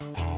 now.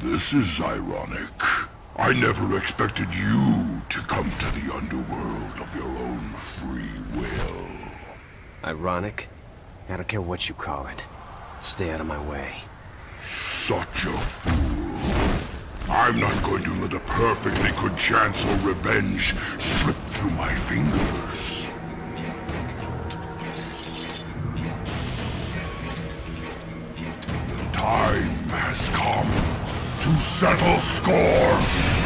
This is ironic. I never expected you to come to the underworld of your own free will. Ironic? I don't care what you call it. Stay out of my way. Such a fool. I'm not going to let a perfectly good chance or revenge slip through my fingers. The time has come to settle scores!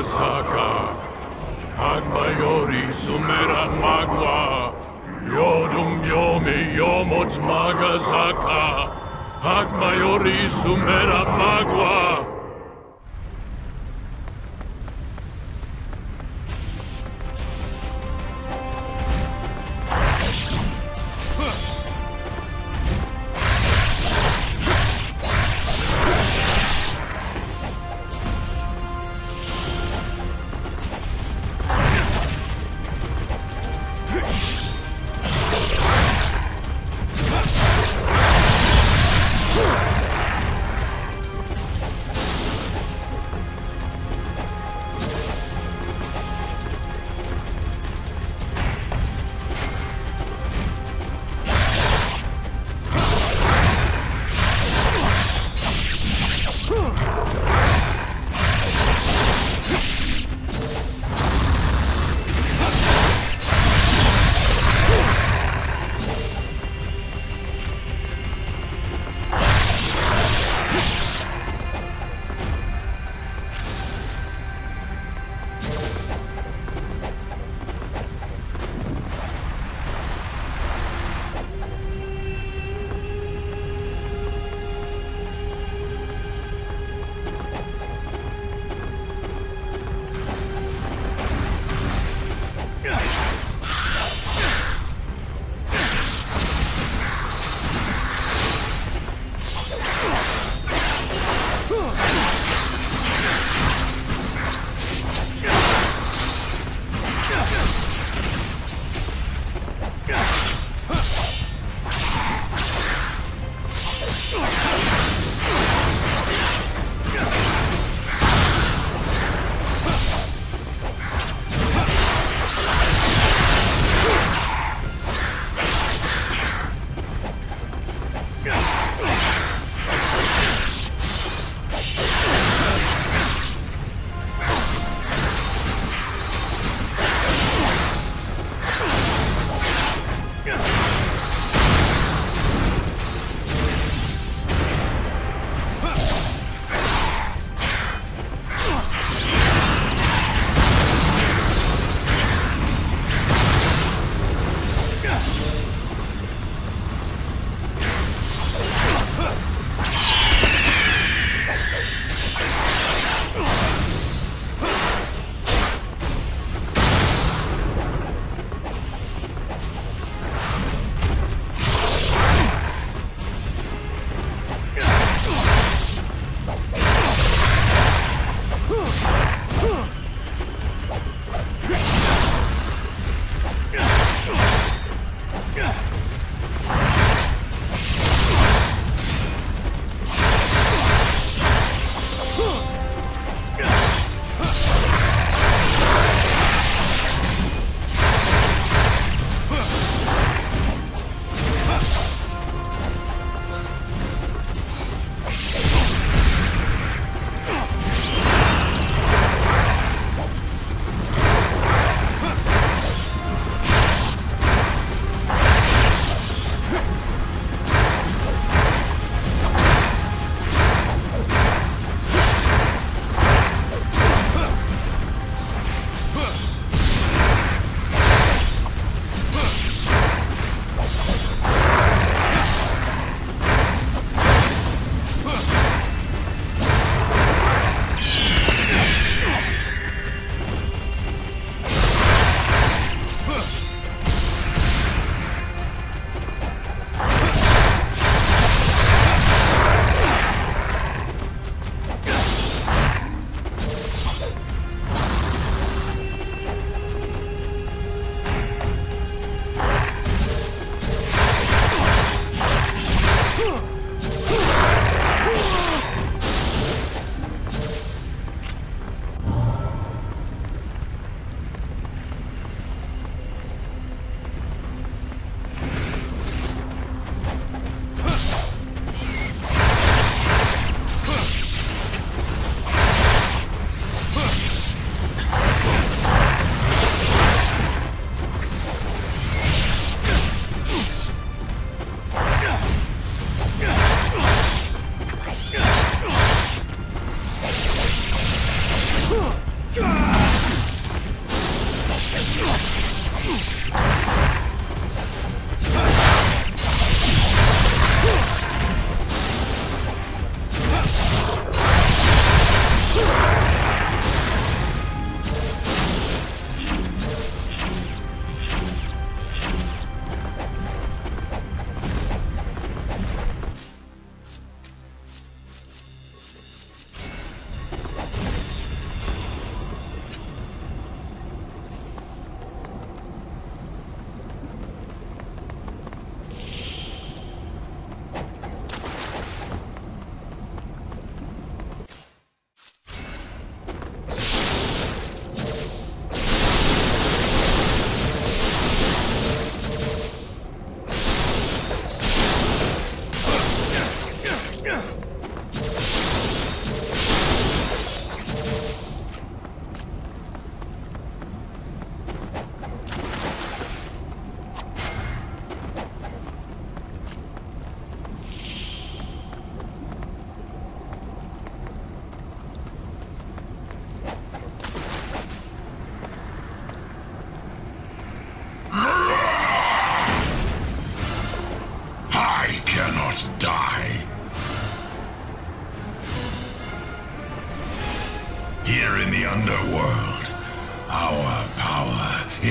Asaka, Agmayori Sumera Magwa, Yodum Yomi Yomot Magasaka, Agmayori Sumera Magwa.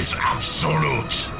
is absolute.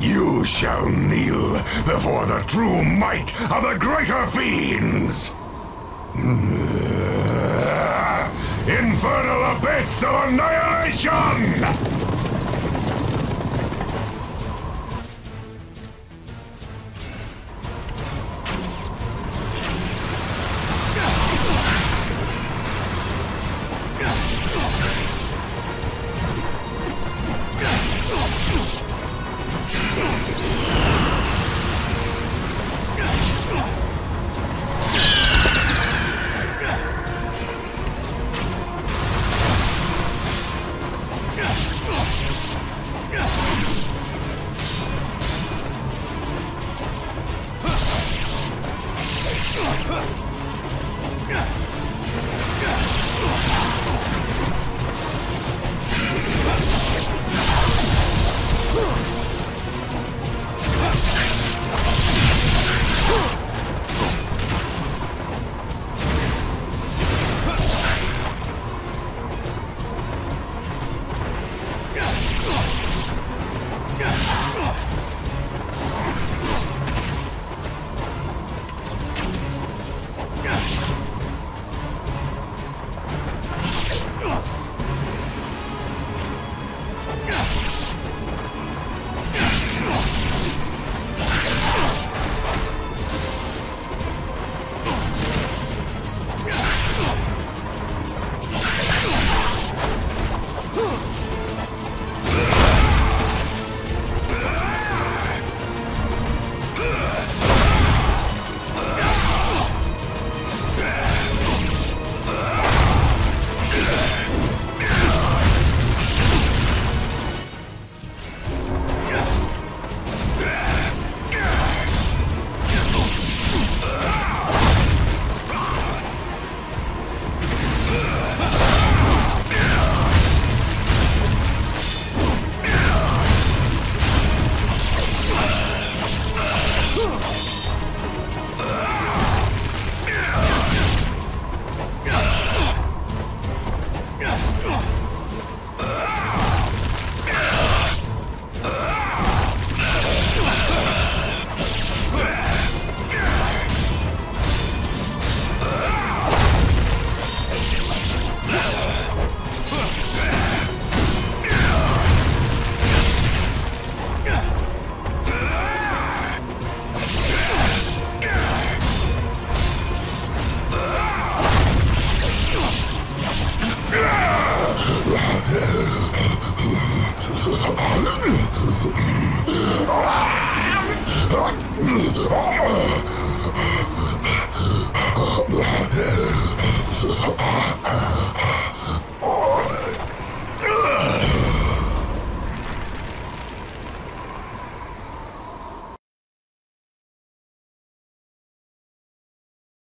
You shall kneel before the true might of the greater fiends! Infernal abyss of annihilation!